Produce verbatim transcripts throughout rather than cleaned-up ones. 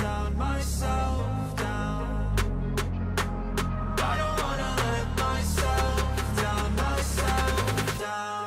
down, myself down. I don't wanna let myself down, myself down.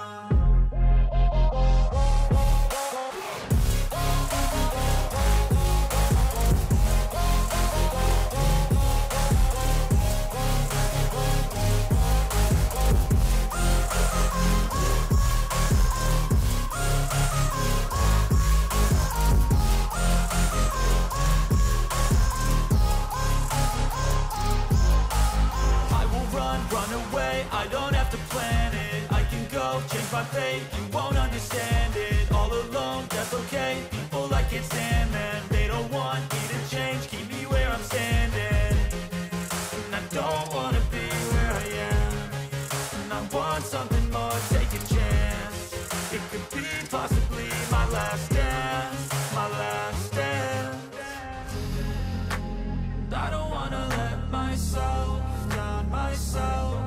My fate, you won't understand it. All alone, that's okay. People, I can't stand them. They don't want me to change, keep me where I'm standing. And I don't wanna be where I am. And I want something more, take a chance. It could be possibly my last dance, my last dance. And I don't wanna let myself down, myself down.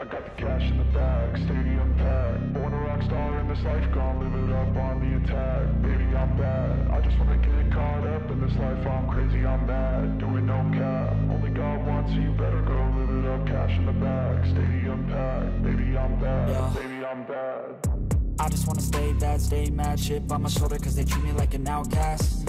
I got the cash in the bag, stadium packed. Born a rock star in this life, gone live it up on the attack. Baby, I'm bad, I just wanna get caught up in this life. I'm crazy, I'm mad, doing no cap. Only God wants you, better go live it up. Cash in the bag, stadium packed. Baby, I'm bad, yeah. Baby, I'm bad. I just wanna stay bad, stay mad. Chip on my shoulder cause they treat me like an outcast.